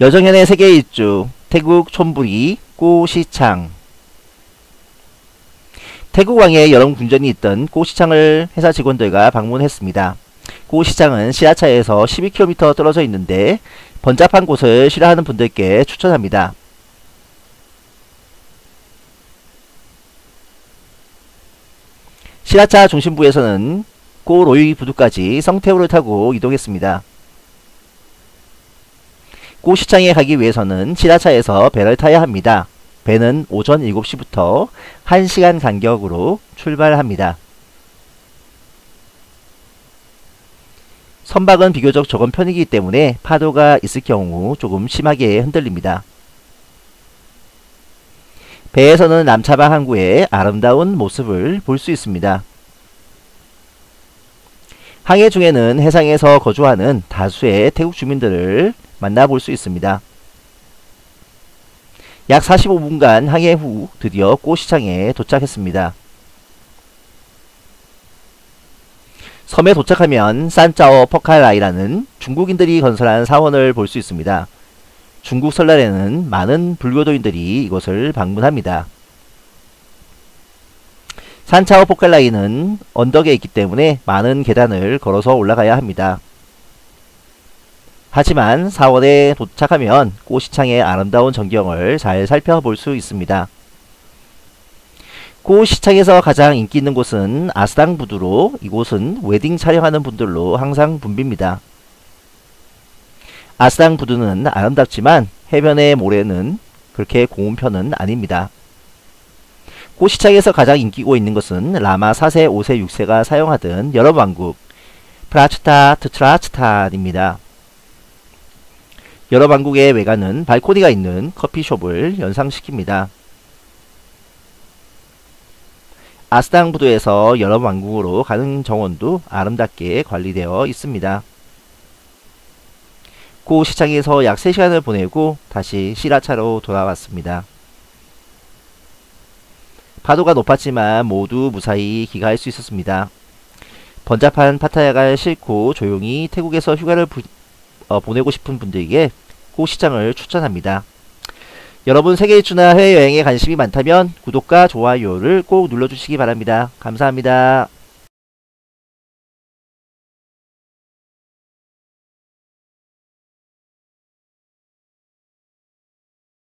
여정현의 세계 일주, 태국 촌부리, 꼬시창. 태국 왕의 여름 궁전이 있던 꼬시창을 회사 직원들과 방문했습니다. 꼬시창은 시라차에서 12km 떨어져 있는데 번잡한 곳을 싫어하는 분들께 추천합니다. 시라차 중심부에서는 꼬로이 부두까지 성태우를 타고 이동했습니다. 꼬시창에 가기 위해서는 시라차에서 배를 타야 합니다. 배는 오전 7시부터 1시간 간격으로 출발합니다. 선박은 비교적 적은 편이기 때문에 파도가 있을 경우 조금 심하게 흔들립니다. 배에서는 람차방 항구의 아름다운 모습을 볼 수 있습니다. 항해 중에는 해상에서 거주하는 다수의 태국 주민들을 만나볼 수 있습니다. 약 45분간 항해 후 드디어 꼬시창에 도착했습니다. 섬에 도착하면 산짜오 퍼칼라이라는 중국인들이 건설한 사원을 볼 수 있습니다. 중국 설날에는 많은 불교도인들이 이곳을 방문합니다. 산짜오 포칼라이는 언덕에 있기 때문에 많은 계단을 걸어서 올라가야 합니다. 하지만 사원에 도착하면 꼬시창의 아름다운 전경을 잘 살펴볼 수 있습니다. 꼬시창에서 가장 인기 있는 곳은 아사당 부두로, 이곳은 웨딩 촬영하는 분들로 항상 붐빕니다. 아사당 부두는 아름답지만 해변의 모래는 그렇게 고운 편은 아닙니다. 꼬시창에서 가장 인기고 있는 것은 라마 4세, 5세, 6세가 사용하던 여러 왕국 프라츠타, 트트라츠탄입니다. 여러 왕국의 외관은 발코니가 있는 커피숍을 연상시킵니다. 아사당 부두에서 여러 왕국으로 가는 정원도 아름답게 관리되어 있습니다. 꼬시창에서 약 3시간을 보내고 다시 시라차로 돌아왔습니다. 파도가 높았지만 모두 무사히 귀가할 수 있었습니다. 번잡한 파타야가 싫고 조용히 태국에서 휴가를 보내고 싶은 분들에게 꼬시창을 추천합니다. 여러분 세계 일주나 해외여행에 관심이 많다면 구독과 좋아요를 꼭 눌러주시기 바랍니다. 감사합니다.